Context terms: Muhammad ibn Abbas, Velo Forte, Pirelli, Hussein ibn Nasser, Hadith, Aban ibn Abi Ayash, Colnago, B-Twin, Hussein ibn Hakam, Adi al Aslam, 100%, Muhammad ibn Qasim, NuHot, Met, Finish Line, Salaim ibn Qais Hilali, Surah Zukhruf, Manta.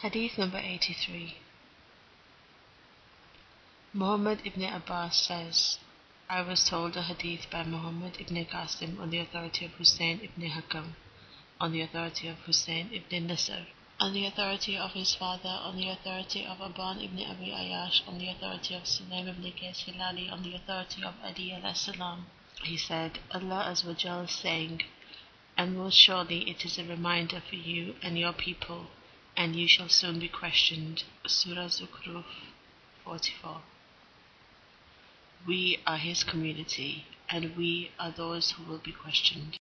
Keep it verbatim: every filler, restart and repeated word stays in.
Hadith number eighty-three. Muhammad ibn Abbas says, I was told a hadith by Muhammad ibn Qasim on the authority of Hussein ibn Hakam, on the authority of Hussein ibn Nasser, on the authority of his father, on the authority of Aban ibn Abi Ayash, on the authority of Salaim ibn Qais Hilali, on the authority of Adi al Aslam. He said, Allah Azza wa Jal saying, and most surely it is a reminder for you and your people, and you shall soon be questioned. Surah Zukhruf forty-four. We are his community, and we are those who will be questioned.